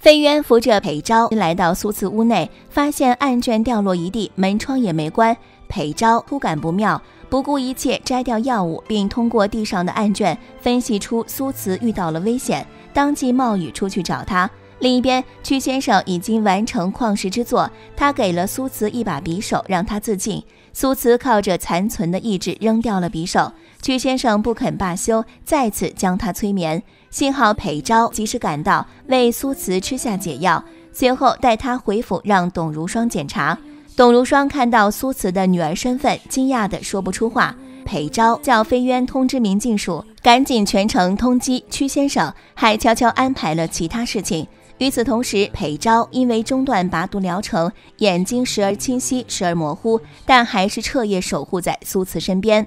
飞渊扶着裴昭来到苏次屋内，发现案卷掉落一地，门窗也没关。裴昭突感不妙，不顾一切摘掉药物，并通过地上的案卷分析出苏慈遇到了危险，当即冒雨出去找他。 另一边，屈先生已经完成旷世之作，他给了苏慈一把匕首，让他自尽。苏慈靠着残存的意志扔掉了匕首，屈先生不肯罢休，再次将他催眠。幸好裴昭及时赶到，为苏慈吃下解药，随后带他回府让董如霜检查。董如霜看到苏慈的女儿身份，惊讶的说不出话。 裴昭叫飞渊通知民进署，赶紧全城通缉屈先生，还悄悄安排了其他事情。与此同时，裴昭因为中断拔毒疗程，眼睛时而清晰，时而模糊，但还是彻夜守护在苏慈身边。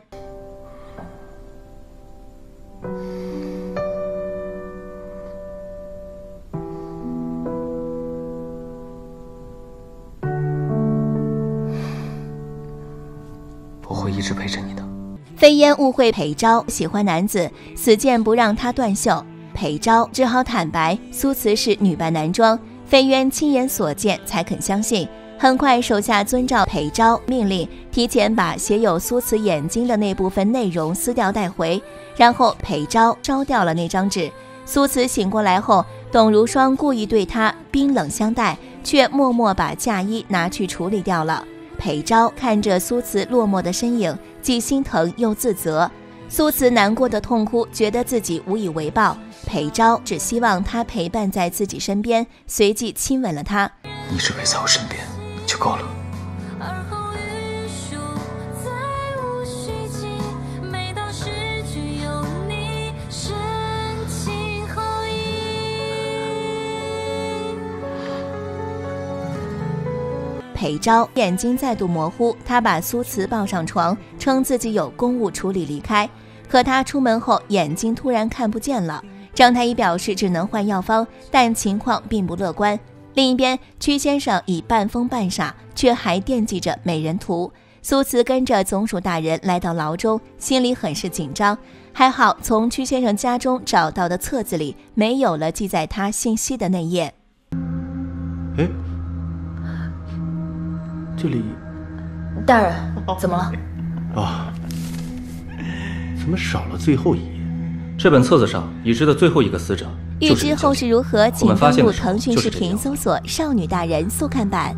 我会一直陪着你的。 飞烟误会裴昭喜欢男子，死谏不让他断袖。裴昭只好坦白苏慈是女扮男装，飞烟亲眼所见才肯相信。很快，手下遵照裴昭命令，提前把写有苏慈眼睛的那部分内容撕掉带回。然后，裴昭烧掉了那张纸。苏慈醒过来后，董如霜故意对他冰冷相待，却默默把嫁衣拿去处理掉了。 裴昭看着苏慈落寞的身影，既心疼又自责。苏慈难过的痛哭，觉得自己无以为报。裴昭只希望他陪伴在自己身边，随即亲吻了他。你只陪在我身边就够了。裴昭眼睛再度模糊，他把苏慈抱上床，称自己有公务处理离开。可他出门后眼睛突然看不见了，张太医表示只能换药方，但情况并不乐观。另一边，屈先生已半疯半傻，却还惦记着美人图。苏慈跟着总署大人来到牢中，心里很是紧张。还好从屈先生家中找到的册子里没有了记载他信息的那页。哎。 这里，大人怎么了？啊，怎么少了最后一页？这本册子上已知的最后一个死者。欲知后事如何，请登录腾讯视频搜索“少女大人”速看版。